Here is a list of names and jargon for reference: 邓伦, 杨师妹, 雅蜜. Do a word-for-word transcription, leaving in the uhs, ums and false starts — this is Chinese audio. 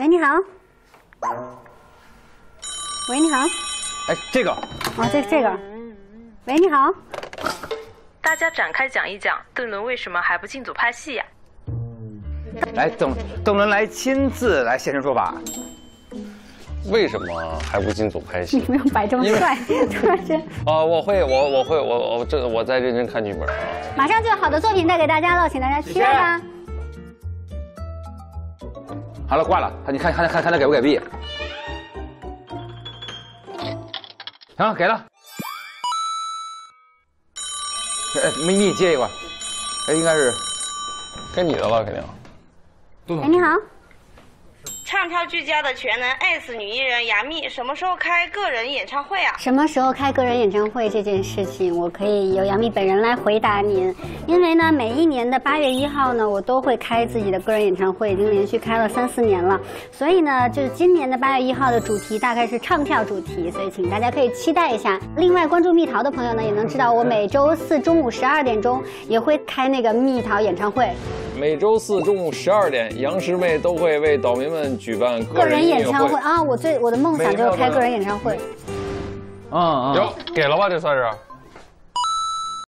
喂，你好。喂，你好。哎，这个。哦，这这个。喂，你好。大家展开讲一讲，邓伦为什么还不进组拍戏呀、啊？来，邓邓伦来亲自来现身说法。 为什么还不进组拍戏？你不用摆这么帅，突然间。哦，我会，我我会，我我这我在认真看剧本。马上就有好的作品带给大家了，请大家期待吧。好了，挂了，看你看看看看他给不给币？行了，给了。哎，咪咪接一个，哎，应该是该你的了，肯定。哎，你好。 唱跳俱佳的全能 S 女艺人雅蜜什么时候开个人演唱会啊？什么时候开个人演唱会这件事情，我可以由雅蜜本人来回答您。因为呢，每一年的八月一号呢，我都会开自己的个人演唱会，已经连续开了三四年了。所以呢，就是今年的八月一号的主题大概是唱跳主题，所以请大家可以期待一下。另外，关注蜜桃的朋友呢，也能知道我每周四中午十二点钟也会开那个蜜桃演唱会。每周四中午十二点，杨师妹都会为岛民们。 举办个人演唱会啊！我最我的梦想就是开个人演唱会。嗯嗯，有给了吧？这算是。